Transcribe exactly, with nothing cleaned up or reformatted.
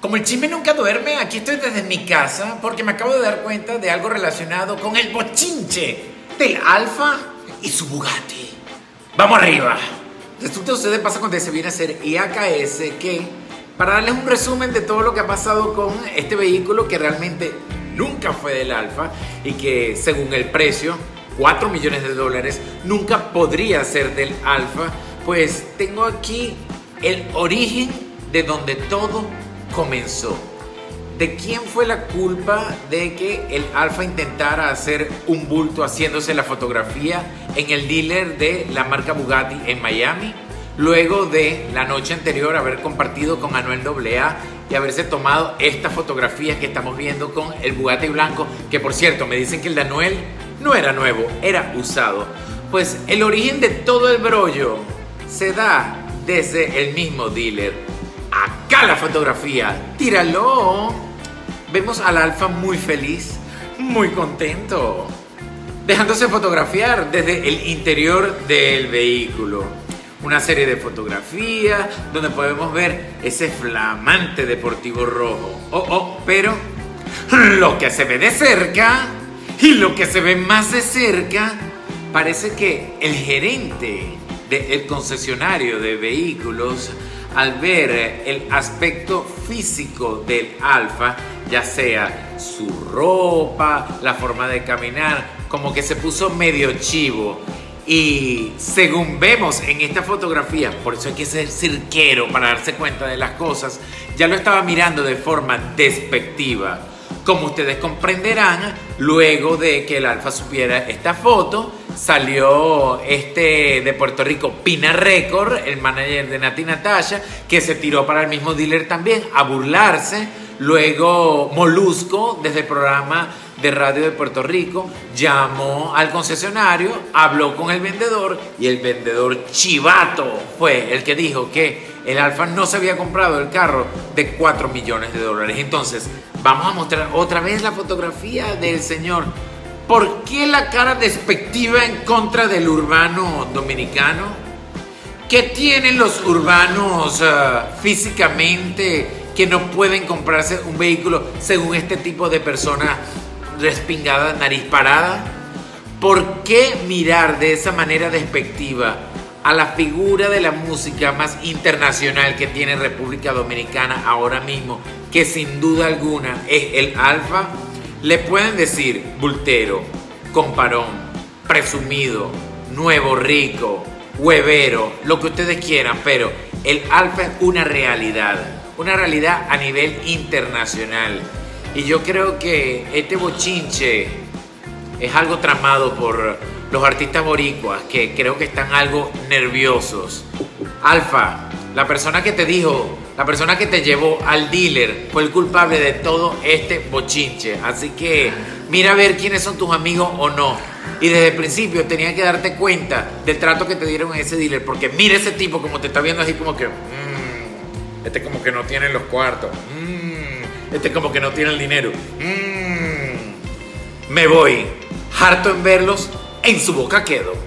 Como el chisme nunca duerme, aquí estoy desde mi casa porque me acabo de dar cuenta de algo relacionado con el bochinche del Alfa y su Bugatti. ¡Vamos arriba! Resulta, sucede, pasa, acontece, viene a ser I A K S que, para darles un resumen de todo lo que ha pasado con este vehículo que realmente nunca fue del Alfa y que, según el precio, cuatro millones de dólares, nunca podría ser del Alfa, pues tengo aquí el origen de donde todo comenzó. ¿De quién fue la culpa de que el Alfa intentara hacer un bulto haciéndose la fotografía en el dealer de la marca Bugatti en Miami? Luego de la noche anterior haber compartido con Anuel A A y haberse tomado estas fotografías que estamos viendo con el Bugatti blanco, que por cierto me dicen que el de Anuel no era nuevo, era usado. Pues el origen de todo el brollo se da desde el mismo dealer. Acá la fotografía, tíralo. Vemos al Alfa muy feliz, muy contento, dejándose fotografiar desde el interior del vehículo. Una serie de fotografías donde podemos ver ese flamante deportivo rojo. Oh, oh, pero lo que se ve de cerca y lo que se ve más de cerca, parece que el gerente del concesionario de vehículos, al ver el aspecto físico del Alfa, ya sea su ropa, la forma de caminar, como que se puso medio chivo. Y según vemos en esta fotografía, por eso hay que ser cirquero para darse cuenta de las cosas, ya lo estaba mirando de forma despectiva. Como ustedes comprenderán, luego de que el Alfa supiera esta foto, salió este de Puerto Rico, Pina Record, el manager de Nati Natasha, que se tiró para el mismo dealer también a burlarse. Luego Molusco, desde el programa de radio de Puerto Rico, llamó al concesionario, habló con el vendedor y el vendedor chivato fue el que dijo que el Alfa no se había comprado el carro de cuatro millones de dólares. Entonces, vamos a mostrar otra vez la fotografía del señor. ¿Por qué la cara despectiva en contra del urbano dominicano? ¿Qué tienen los urbanos uh, físicamente que no pueden comprarse un vehículo según este tipo de personas respingadas, nariz parada? ¿Por qué mirar de esa manera despectiva a la figura de la música más internacional que tiene República Dominicana ahora mismo, que sin duda alguna es el Alfa? Le pueden decir bultero, comparón, presumido, nuevo rico, huevero, lo que ustedes quieran, pero el Alfa es una realidad. Una realidad a nivel internacional. Y yo creo que este bochinche es algo tramado por los artistas boricuas, que creo que están algo nerviosos. Alfa, la persona que te dijo, la persona que te llevó al dealer, fue el culpable de todo este bochinche. Así que mira a ver quiénes son tus amigos o no. Y desde el principio tenían que darte cuenta del trato que te dieron en ese dealer, porque mira ese tipo como te está viendo así como que... Mmm, este como que no tiene los cuartos. Mm, este como que no tiene el dinero. Mm, me voy. Harto en verlos, en su boca quedo.